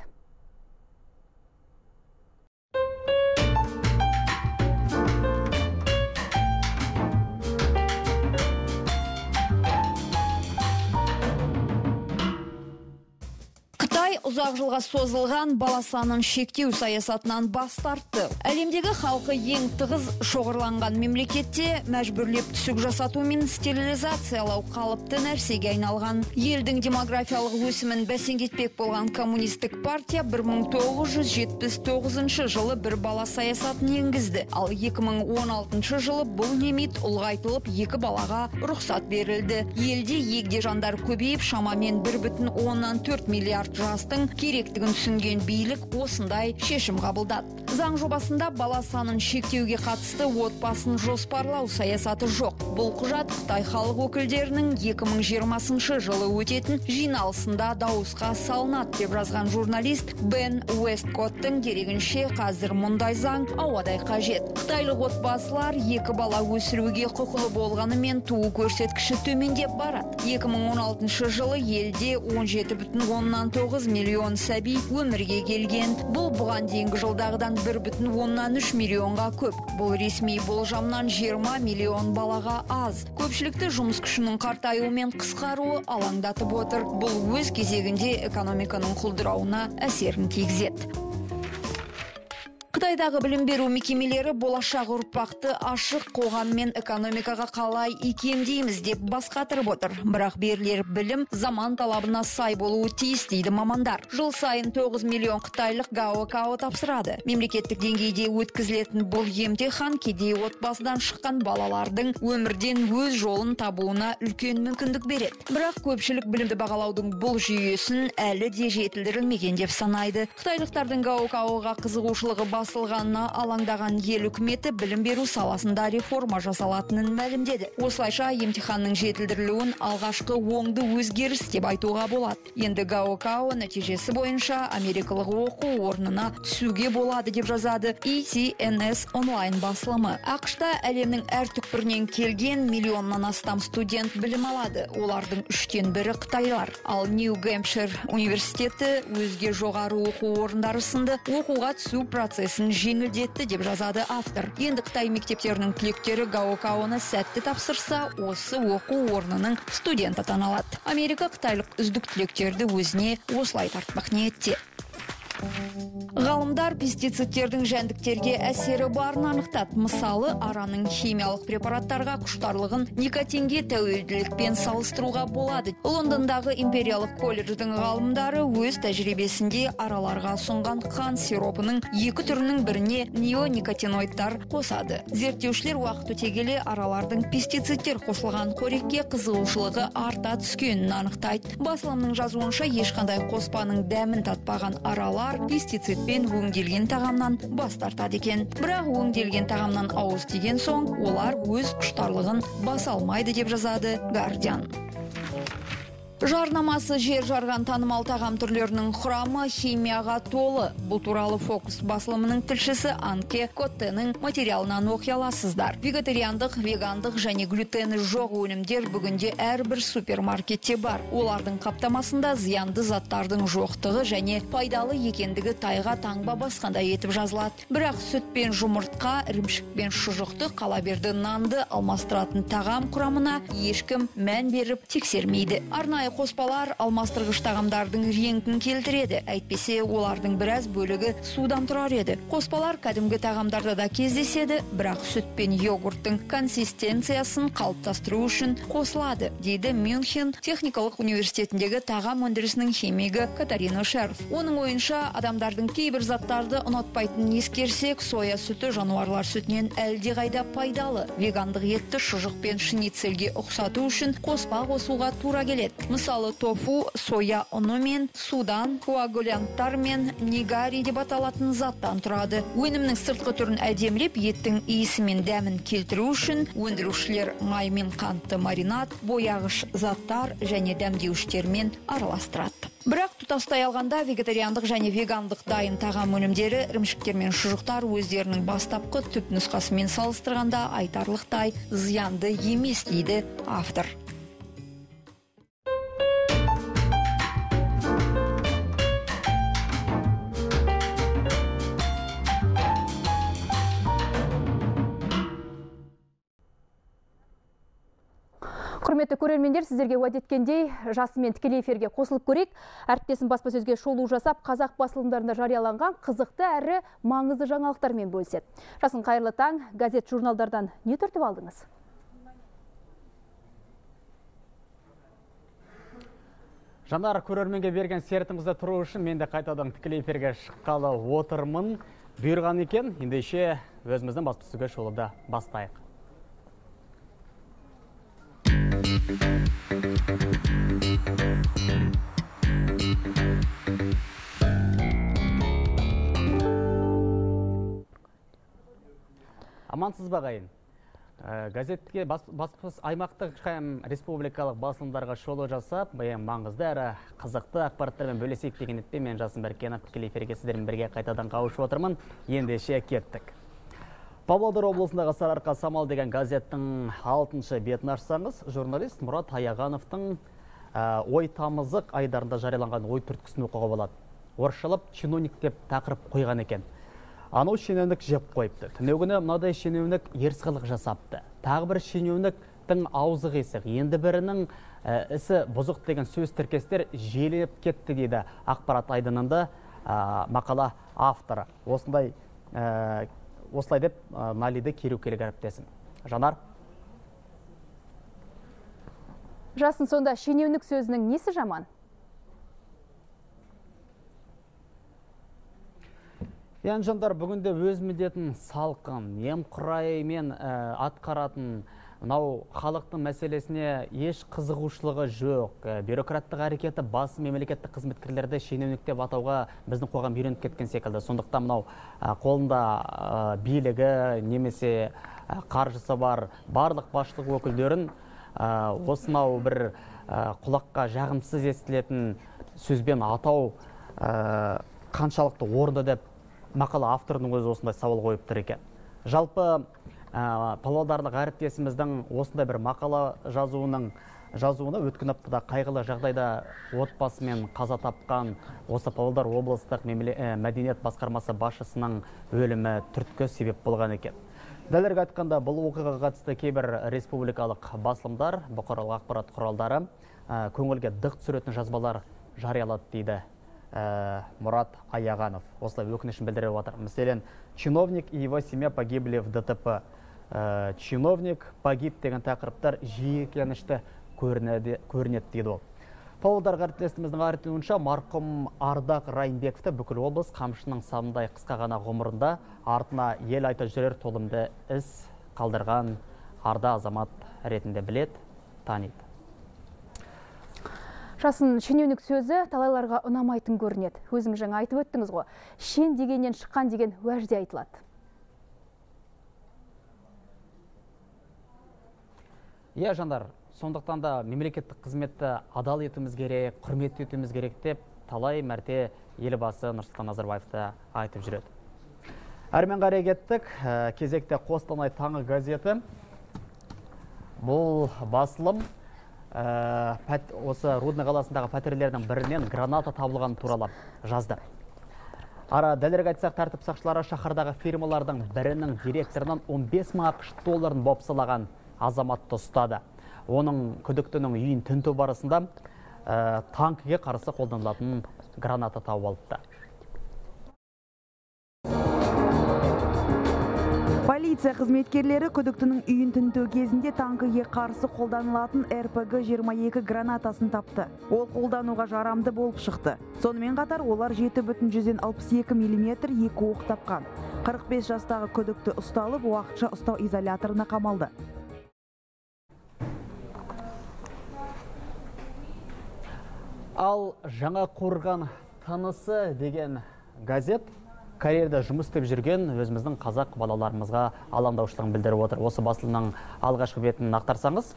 Мадай ұзақ жылға созылған баласының шектеу саясатынан бас тартты. Әлемдегі халқы ең тығыз шоғырланған мемлекетте мәжбүрлеп түсік жасату мен стерилизациялау қалыпты нәрсеге айналған. Елдің демографиялық өсімін бәсеңдетпек болған коммунистік партия бір мың тоғыз жүз жетпіс тоғызыншы жылы бір бала саясатын енгізді, ал екі мың он алтыншы жылы бұл лимит ұлғайтылып екі балаға рұқсат берілді. Елде егде жандар көбейіп шамамен бір бүтін оннан төрт миллиард жастың керектігін түсінген билік осындай шешім қабылдады. Заң жобасында бала санын шектеуге қатысты отбасын жоспарлау саясаты жоқ. Бұл құжат Қытай халық өкілдерінің екі мың жиырмасыншы жылы өтетін жиналысында дауысқа салынады деп жазған журналист Бен Уэсткоттың дерегінше, қазір мұндай заң ауадай қажет. Қытайлық отбасылар екі бала өсіруге құқылы болғанымен туу көрсеткіші төмендеп барады. екі мың он алтыншы жылы елде он жеті бүтін оннан тоғыз миллион сәби өмірге келген. Бұл бұған дейінгі жылдағыдан бір бүтін оннан үш миллионға көп. Бұл ресми болжамнан жиырма миллион балаға аз. Көпшілікті жұмыс күшінің қартаюы мен қысқаруы алаңдатып отыр. Бұл өз кезегінде экономиканың құлдырауына әсерін тигізеді. Қытайдағы білім беру мекемелері болашақ ұрпақты ашық қоғам мен экономикаға қалай икемдейміз деп басқатырып отыр. Бірақ берілер білім заман талабына сай болуы тиіс дейді мамандар. Жыл сайын тоғыз миллион қытайлық гаокао тапсырады. Мемлекеттік деңгейде өткізілетін бұл емтихан кедей отбасыдан шыққан балалардың өмірден өз жолын табуына үлкен мүмкіндік береді. Бірақ көпшілік білімді бағалаудың бұл жүйесін әлі де жетілдірілмеген деп санайды. Қытайлықтардың гаокаоға қызығушылығы басылғанына алаңдаған ел үкіметі білім беру саласында реформа жасалатынын мәлімдеді. Осылайша емтиханның жетілдірілуін алғашқы оңды өзгеріс деп айтуға болады. Енді гаокао нәтижесі бойынша америкалық оқу орнына түсуге болады деп жазады и ти эн эс онлайн басылымы. ақш-та әлемнің әр түкпірінен келген миллионнан астам студент білім алады. Олардың үштен бірі қытайлар. Ал Нью-Гэмпшир университеті өзге жоғары оқу орындары сынды оқуға түсу процесі жеңілдетті деп жазады автор. Енді Қытай мектептерінің түлектері гаокаоны сәтті тапсырса, осы оқу орнының студенті атаналады. Америка қытайлық үздік түлектерді өзіне осылай тартпақ ниетте. Ғалымдар пестицидтердің жәндіктерге әсері барын анықтады. Мысалы, араның химиялық препараттарға құштарлығын никотинге тәуелділікпен салыстыруға болады. Лондондағы империялық колледждің ғалымдары өз тәжірибесінде араларға ұсынған қан сиропының екі түрінің біріне неоникотиноидтар қосады. Зерттеушілер уақыт өте келе аралардың пестицидтер қосылған қорекке қызығушылығы арта түскенін анықтайды. Басылымның жазуынша, ешқандай қоспаның дәмін татпаған аралар пестицид пен өңделген тағамнан бас тартады екен. Бірақ өңделген тағамнан ауыз тиген соң, олар өз құштарлығын баса алмайды деп жазады Guardian. Жарнамасы жер жарған танымал тағам түрлерінің құрамы химияға толы. Бұл туралы фокус басылымының тілшісі Анке Коттенің материалынан оқияласыздар. Вегетариандық, вегандық және глютені жоқ өнімдер бүгінде әрбір супермаркетте бар. Олардың қаптамасында зиянды заттардың жоқтығы және пайдалы екендігі тайға таңба басқанда етіп жазылады. Бірақ сүт пен жұмыртқа, ірімшік пен шұжықты, қалаберді нанды алмастыратын тағам құрамына ешкім мән беріп тексермейді. Арнайы қоспалар алмастырғыш тағамдардың реңкін келтіреді. Әйтпесе, олардың біраз бөлігі судан тұрар еді. Қоспалар кәдімгі тағамдарда да кездеседі, бірақ сүт пен йогурттың консистенциясын қалыптастыру үшін қосылады, дейді Мюнхен техникалық университетіндегі тағам өндірісінің химигі Катарина Шерф. Оның ойынша, адамдардың кейбір заттарды ұнатпайтынын ескерсек, соя сүті жануарлар сүтінен әлдеқайда пайдалы. Вегандық етті шұжық пен шницельге ұқсату үшін қоспа қосуға тура келеді. Мысалы, тофу, соя ұнымен, судан, коагулянттар мен нигари деп аталатын заттан тұрады. Өнімнің сыртқы түрін әдемілеп, еттің иісі мен дәмін келтіру үшін өндірушілер май мен қантты маринад, бояғыш заттар және дәмдеуіштермен араластырады. Бірақ тұтастай алғанда вегетариандық және вегандық дайын тағам өнімдері, ірімшіктер мен шұжықтар өздерінің бастапқы түп нұсқасымен салыстырғанда айтарлықтай зиянды емес дейді автор. Құрметті көрермендер, сіздерге уәде еткендей, жасымен тікелей эфирге қосылып көрейік. Әріптесім баспасөзге шолу жасап, қазақ басылымдарында жарияланған қызықты әрі маңызды жаңалықтармен бөліседі. Жасын, қайырлы таң, газет журналдардан не түртіп алдыңыз? Жандар, көрерменге берген сертімізді тұру үшін мен де қайтадан тікелей эфирге шыққалы отырмын. Бұйырған екен, ендеше өзіміздің баспасөзге шолуды бастайық. Амансыз ба, қайын? Газетке баспасөз аймақтық республикалық басылымдарға шолу жасап, маңызды әрі қызықты ақпараттармен бөлесек деген ниетпен мен Жасын Беркенов тікелей эфирге сіздермен бірге қайтадан қауышып отырмын. Ендеше кеттік. Павлодар облысындағы Сарыарқа Самал деген газеттің алтыншы бетін ашсаңыз, журналист Мұрат Ааяғановтың ой тамызық айдарында жарияланған ой түрткісін оқуға болады. Орысшалап чиновник деп тақырып қойған екен. Анау шенеунік жеп қойыпты. Түнеугіне мынадай шенеунік ерсқылық жасапты. Тағы бір шенеуніктің аузы қисық. Енді бірінің ісі бұзық деген сөз тіркестер желеп кетті дейді ақпарат айдынында мақала авторы. Осындай осылай деп налиді керу келік әріптесім. Жанар? Жасын, сонда шенеунік сөзінің несі жаман? Яғни жандар, бүгінде өз міндетін салқын, немқұраймен атқаратын, мынау халықтың мәселесіне еш қызығушылығы жоқ. Бюрократтық әрекеті басы мемлекеттік қызметкерлерді шенеунік деп атауға біздің қоғам үйреніп кеткен секілді. Сондықтан мынау қолында билігі немесе қаржысы бар барлық басшылық өкілдерін осынау бір құлаққа жағымсыз естілетін сөзбен атау қаншалықты орынды деп мақала авторының өзі осындай сауал қойып тұр екен. Жалпы павлодарлық әріптесіміздің осындай бір мақала жазуының жазуына өткен аптада қайғылы жағдайда отбасымен қаза тапқан осы Павлодар облыстық мәдениет басқармасы басшысының өлімі түрткі себеп болған екен. Дәлірек айтқанда, бұл оқиғаға қатысты кейбір республикалық басылымдар, бұқаралық ақпарат құралдары көңілге дық түсіретін жазбалар жариялады дейді Мұрат Ааяғанов. Осылай өкінішін білдіріп отыр. Мәселен, чиновник и его семья погибли в ДТП. Чиновник погиб деген тақырыптар жиекенішті көрінеді дейді ол. Павлодар әріптесіміздің айтуынша, марқұм Ардақ Райымбековті бүкіл облыс қамшының самындай қысқа ғана ғұмырында артына ел айта жүрер толымды іс қалдырған арда азамат ретінде білет, таниды. Жасын, шенеунік сөзі талайларға ұнамайтын көрінеді. Өзің жаңа айтып өттіңіз ғой. Шен дегеннен шыққан деген уәжде айтылады. Иә, жандар, сондықтан да мемлекеттік қызметті адал етіміз керек, құрметті етіміз керек деп талай мәрте елбасы Нұрсултан Назарбаевты айтып жүреді. Әрмен қарай кеттік. Кезекте Қостанай таңы газеті. Бұл басылым осы Рудный қаласындағы пәтерлердің бірінен граната табылған туралы жазды. Ара дәлірек айтсақ, тәртіп сақшылары шаһардағы фирмалардың бірінің директорынан он бес мың ақш долларын бопсалаған азаматты ұстады. Оның күдіктінің үйін тінту барысында танкіге қарсы қолданылатын граната тауып алыпты. Полиция қызметкерлері күдіктінің үйін тінту кезінде танкіге қарсы қолданылатын эр пэ гэ жиырма екі гранатасын тапты. Ол қолдануға жарамды болып шықты. Сонымен қатар олар жеті бүтін жүзден алпыс екі миллиметр екі оқ тапқан. қырық бес жастағы күдікті ұсталып, уақытша ұстау изоляторына қамалды. Ал жаңа қорған танысы деген газет карьерда жұмыс істеп жүрген өзіміздің қазақ балаларымызға алаңдаушылығын білдіріп отыр. Осы басылымның алғашқы бетін ақтарсаңыз,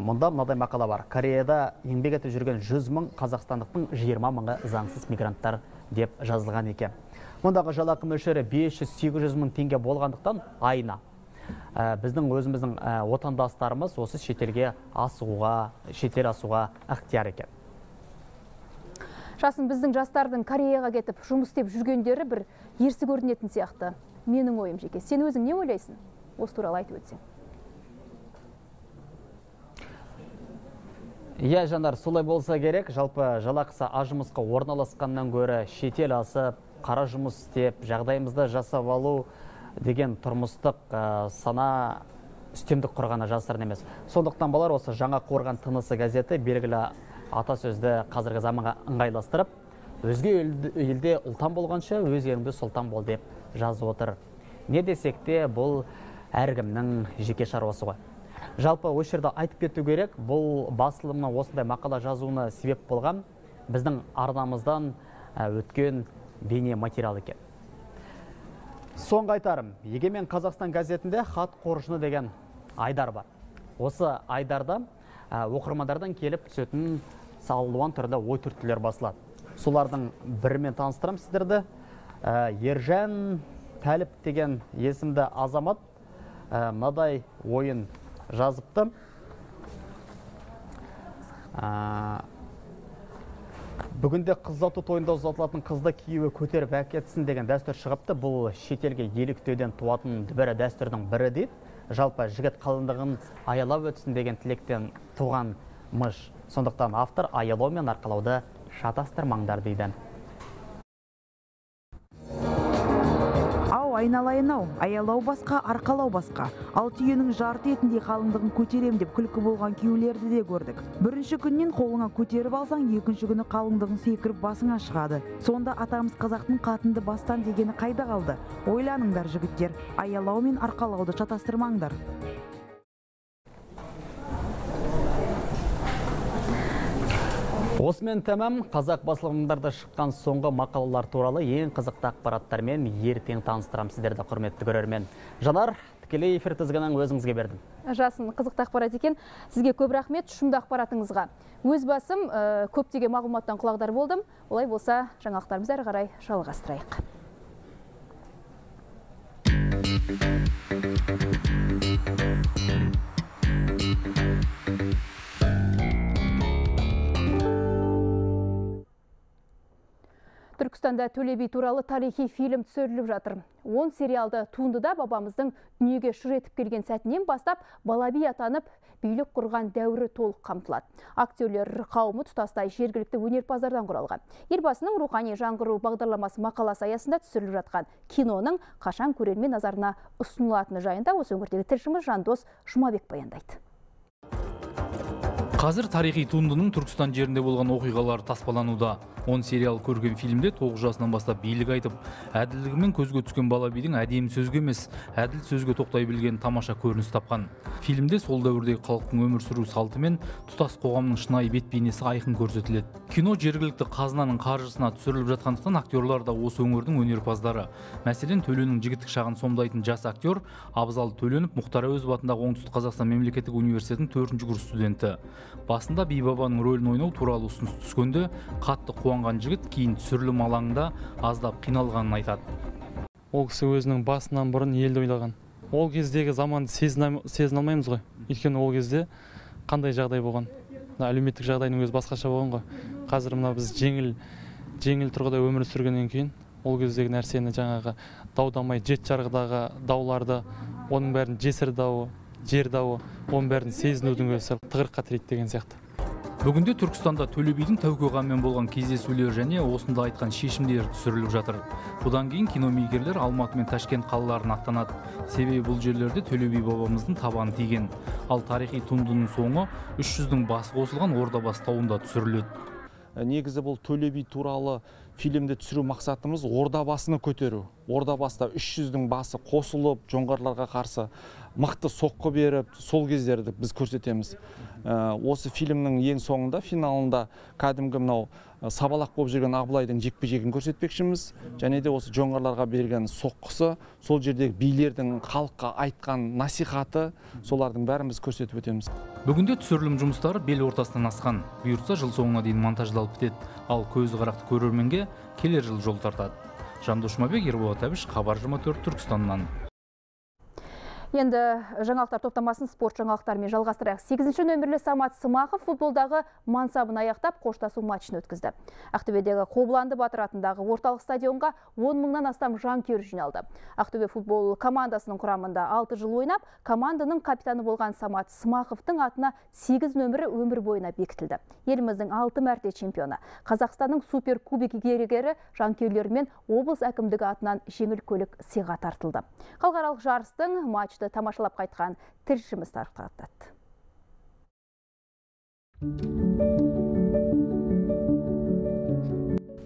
мұнда мынадай мақала бар. Карьерда еңбек етіп жүрген жүз мың қазақстандықтың жиырма мыңы заңсыз мигранттар деп жазылған екен. Мұндағы жалақы мөлшері бес жүз сегіз жүз мың теңге болғандықтан айына. Біздің өзіміздің отандастарымыз осы шетелге асуға, шетел асуға ықтияр екен. Жасын, біздің жастардың Кореяға кетіп жұмыс істеп жүргендері бір ерсі көрінетін сияқты. Менің ойым жеке. Сен өзің не ойлайсың? Осы туралы айтып өтсең. Иә, жандар, солай болса керек. Жалпы жалақысы аз жұмысқа орналасқаннан гөрі шетел асып, қара жұмыс істеп, жағдайымызды жасап алу деген тұрмыстық ә, сана үстемдік құрғаны жасырын емес. Сондықтан болар осы жаңа қорған тынысы газеті белгілі атасөзді қазіргі заманға ыңғайластырып, өзге елде ұлтан болғанша, өз еліңде сұлтан бол деп жазып отыр. Не десек те, бұл әркімнің жеке шаруасы ғой. Жалпы осы жерде айтып кету керек, бұл басылымына осындай мақала жазуына себеп болған біздің арнамыздан өткен бейне материал екен. Соңғы айтарым, Егемен Қазақстан газетінде хат қоржыны деген айдар бар. Осы айдарда оқырмандардан келіп түсетін салуан түрді ой түрттілер басылады. Солардың бірімен таныстырам сіздерді. Ержан Пәліп деген есімді Азамат Мадай ойын жазыпты. Ә, бүгінде қыз ұзату тойында ұзатылатын қызды күйеуі көтеріп әкетсін деген дәстүр шығыпты. Бұл шетелге еліктеуден туатын бірі дәстүрдің бірі дейді. Жалпы жігіт қалыңдығын аялап өтсін деген тілектен туғанмыш. Сондықтан автор аялау мен арқалауды шатастырмаңдар дейді. Айналайын-ау, аялау басқа, арқалау басқа. Ал түйенің жарты етіндей қалыңдығын көтерем деп күлкі болған күйеулерді де көрдік. Бірінші күннен қолыңа көтеріп алсаң, екінші күні қалыңдығын секіріп басыңа шығады. Сонда атамыз қазақтың қатынды бастан дегені қайда қалды? Ойланыңдар, жігіттер, аялау мен арқалауды шатастырмаңдар. Осымен тәмам, қазақ басылымдарда шыққан соңғы мақалалар туралы ең қызықты ақпараттармен ертең таныстырам сіздерді, құрметті көрермен. Жанар, тікелей эфир тізгінін өзіңізге бердім. Жасын, қызықты ақпарат екен. Сізге көп рахмет, шымды ақпаратыңызға. Өз басым ә, көптеген мағлұматтан құлағдар болдым. Олай болса, жаңалықтарымызды әрі қарай жалғастырайық. Түркістанда Төлебей туралы тарихи фильм түсіріліп жатыр. он сериалды туындыда бабамыздың дүниеге шыр етіп келген сәтінен бастап, балаби атанып, билік құрған дәуірі толық қамтылады. Актерлер қауымы тұтастай жергілікті өнерпаздардан құралған. Елбасының рухани жаңғыру бағдарламасы мақаласы аясында түсіріліп жатқан киноның қашан көрермен назарына ұсынылатыны жайында осы өңірдегі тілшіміз Жандос Жұмабек баяндайды. Қазір тарихи туындының Түркістан жерінде болған оқиғалары таспалануда. он сериал көрген фильмде тоғыз жасынан бастап билік айтып, әділдігімен көзге түскен бала бидің әдемі сөзге емес, әділ сөзге тоқтай білген тамаша көрініс тапқан. Фильмде сол дәуірдегі халықтың өмір сүру салты мен тұтас қоғамның шынайы бет-бейнесі айқын көрсетіледі. Кино жергілікті қазынаның қаржысына түсіріліп жатқандықтан актерлар да осы өңірдің өнерпаздары. Мәселен, Төленің жігіттік шағын сомдайтын жас актер Абзал Төленіп Мұхтар Әуезов атындағы Оңтүстік Қазақстан мемлекеттік университетінің төртінші курс студенті. Басында бейбабаның рөлін ойнау туралы ұсыныс түскенде қатты қуанған жігіт кейін түсірілім алаңында аздап қиналғанын айтады. Ол кісі өзінің басынан бұрын елді ойлаған. Ол кездегі заманды сезіне алмаймыз ғой. Өйткені ол кезде қандай жағдай болған? Әлеуметтік жағдайдың өзі басқаша болған ғой. Қазір мына біз жеңіл жеңіл тұрғыда өмір сүргеннен кейін ол кездегі нәрсені жаңағы дау-дамай жет жарғыдағы дауларды, оның бәрін жесір дауы, жер дауы, оның бәрін сезінудің өзі тығырыққа тірейді деген сияқты. Бүгінде Түркістанда Төлебейдің тәуке ханмен болған кездесулер және осында айтқан шешімдер түсіріліп жатыр. Бұдан кейін киномейгерлер Алматы мен Ташкент қалаларына аттанады. Себебі бұл жерлерде Төлебей бабамыздың табаны тиген. Ал тарихи туындының соңы үш жүздің басы қосылған Ордабасы тауында түсіріледі. Негізі бұл Төлебей туралы фильмді түсіру мақсатымыз Ордабасыны көтеру. Ордабасыда үш жүздің басы қосылып, жоңғарларға қарсы мықты соққы беріп, сол кездерді біз көрсетеміз. Осы фильмнің ең соңында, финалында кәдімгі мынау сабалақ болып жүрген Абылайдың жекпе-жегін көрсетпекшіміз, және де осы жоңғарларға берген соққысы, сол жердегі билердің халыққа айтқан насихаты, солардың бәрін біз көрсетіп өтеміз. Бүгінде түсірілім жұмыстары бел ортасынан асқан. Бұйыртса жыл соңына дейін монтаждалып бітеді. Ал көзі қарақты көрерменге келер жыл жол тартады. Жандос Жұмабек, Ерболат Әбіш, Хабар жиырма төрт, Түркістаннан. Енді жаңалықтар топтамасын спорт жаңалықтарымен жалғастырайық. сегізінші нөмірлі Самат Смақов футболдағы мансабын аяқтап қоштасу матчын өткізді. Ақтөбедегі Қобыланды Батыр атындағы орталық стадионға он мыңнан астам жанкүйер жиналды. Ақтөбе футбол командасының құрамында алты жыл ойнап, команданың капитаны болған Самат Смақовтың атына сегіз нөмірі өмір бойына бекітілді. Еліміздің алты мәрте чемпионы, Қазақстанның суперкубик иегері жанкүйерлермен облыс әкімдігі атынан жеңіл көлік сыйға тартылды. Халықаралық жарыстың матчты тамашалап қайтқан тілшіміз тарқатты.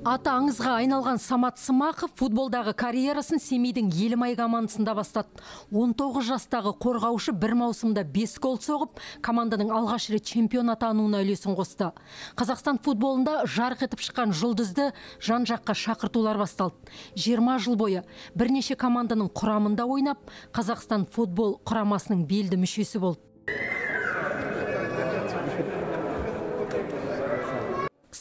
Аты аңызға айналған Самат Смақов футболдағы карьерасын Семейдің Елімай командасында бастады. он тоғыз жастағы қорғаушы бір маусымда бес гол соғып, команданың алғаш рет чемпион атануына үлесін қосты. Қазақстан футболында жарқ етіп шыққан жұлдызды жан-жаққа шақыртулар басталды. жиырма жыл бойы бірнеше команданың құрамында ойнап, Қазақстан футбол құрамасының белді мүшесі болды.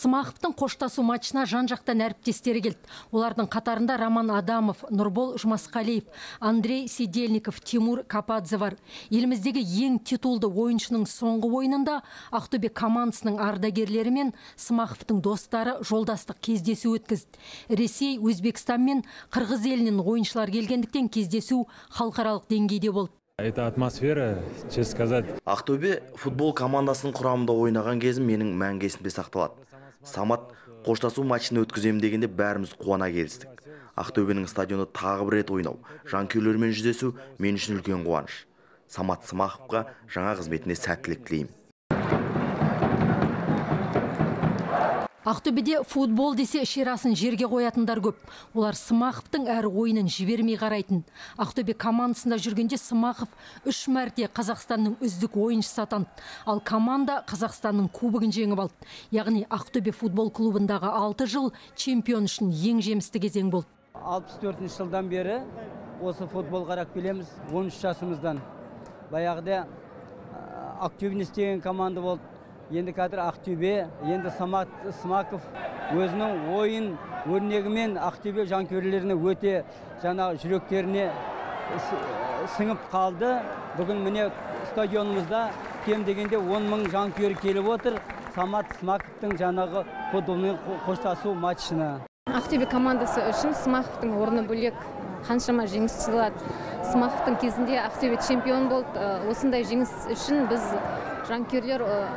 Смақовтың қоштасу матчына жан-жақтан әріптестері келді. Олардың қатарында Раман Адамов, Нұрбол Жмасқалиев, Андрей Сиделников, Тимур Кападзывар. Еліміздегі ең титулды ойыншының соңғы ойынында Ақтөбе командасының ардагерлері мен Смақовтың достары жолдастық кездесу өткізді. Ресей, Өзбекстан мен Қырғыз елінен ойыншылар келгендіктен кездесу халықаралық деңгейде болды. Это атмосфера, честно сказать. Ақтөбе футбол командасының құрамында ойнаған кезім менің мәңгі есімде сақталады. Самат қоштасу матчын өткізем дегенде бәріміз қуана келістік. Ақтөбенің стадионы тағы бір рет ойнау, жанкүйерлермен жүздесу мен үшін үлкен қуаныш. Самат Смақовқа жаңа қызметіне сәттілік тілеймін. Ақтөбеде футбол десе шерасын жерге қоятындар көп. Олар Смақовтың әр ойынын жібермей қарайтын. Ақтөбе командасында жүргенде Смақов үш мәрте Қазақстанның үздік ойыншысы атанды. Ал команда Қазақстанның кубогын жеңіп алды. Яғни Ақтөбе футбол клубындағы алты жыл чемпион үшін ең жемісті кезең болды. алпыс төртінші жылдан бері осы футбол қарап келеміз. он үш жасымыздан. Баяғыда Ақтөбе деген команда болды. Енді қазір Ақтөбе, енді Самат Смақов өзінің ойын өрнегімен Ақтөбе жанкүйерлеріне өте жаңа жүректеріне сіңіп қалды. Бүгін міне стадионымызда кем дегенде он мың жанкүйер келіп отыр Самат Смақовтың жаңағы футболмен қоштасу матчына. Ақтөбе командасы үшін Смақовтың орны бөлек, қаншама жеңіс сыйлады. Смақовтың кезінде Ақтөбе чемпион болды. Осындай жеңіс үшін біз жанкүйерлер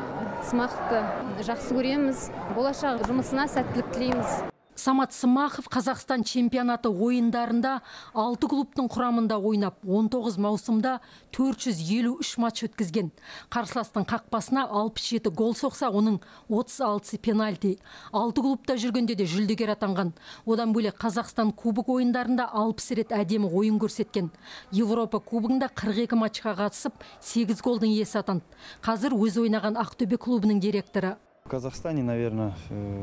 Смақовты жақсы көреміз, болашақ жұмысына сәттілік тілейміз. Самат Смақов Қазақстан чемпионаты ойындарында алты клубтың құрамында ойнап, он тоғыз маусымда төрт жүз елу үш матч өткізген. Қарсыластың қақпасына алпыс жеті гол соқса, оның отыз алтысы пенальти. алты клубта жүргенде де жүлдегер атанған. Одан бөлек Қазақстан кубок ойындарында алпыс рет әдемі ойын көрсеткен. Европа кубогында қырық екі матчқа қатысып, сегіз голдың иесі атанды. Қазір өз ойнаған Ақтөбе клубының директоры. В Казахстане, наверное,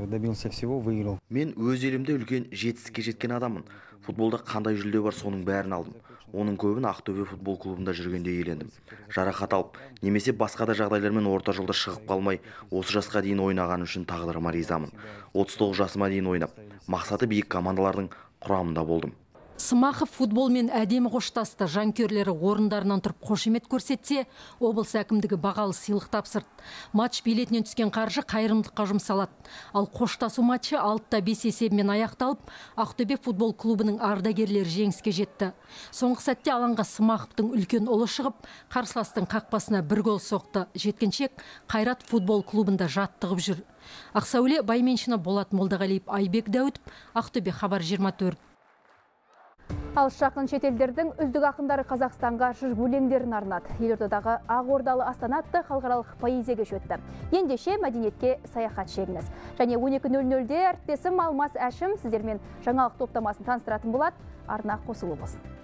добился всего, выиграл. Мен өз елімде үлкен жетістікке жеткен адамын. Футболда қандай жүлде бар, соның бәрін алдым. Оның көбін Ақтөбе футбол клубында жүргенде иелендім. Жарақат алып, немесе басқа да жағдайлармен орта жолда шығып қалмай, осы жасқа дейін ойнаған үшін тағдырыма ризамын. отыз тоғыз жасыма дейін ойнап, мақсаты биік командалардың құрамында болдым. Смақов футболмен әдемі қоштасты. Жанкүйерлері орындарынан тұрып қошемет көрсетсе, облыс әкімдігі бағалы сыйлық тапсырды. Матч билетінен түскен қаржы қайырымдылыққа жұмсалады. Ал қоштасу матчы алты бес есебімен аяқталып, Ақтөбе футбол клубының ардагерлері жеңіске жетті. Соңғы сәтте алаңға Смақовтың үлкен ұлы шығып, қарсыластың қақпасына бір гол соқты. Жеткіншек Қайрат футбол клубында жаттығып жүр. Ақсауле Байменшина, Болат Молдағалиев, Айбек Дәуітов, Ақтөбе, Хабар жиырма төрт. Ал жақын шетелдердің үздік ақындары Қазақстанға жыр өлеңдерін арнады. Елордадағы Ақордалы астанатты халықаралық поэзия кеші өтті. Ендеше мәдениетке саяхат шегіңіз. Және он екі нөл нөлде әріптесім Алмас Әшім сіздермен жаңалық топтамасын таныстыратын болады. Арна қосылу болсын.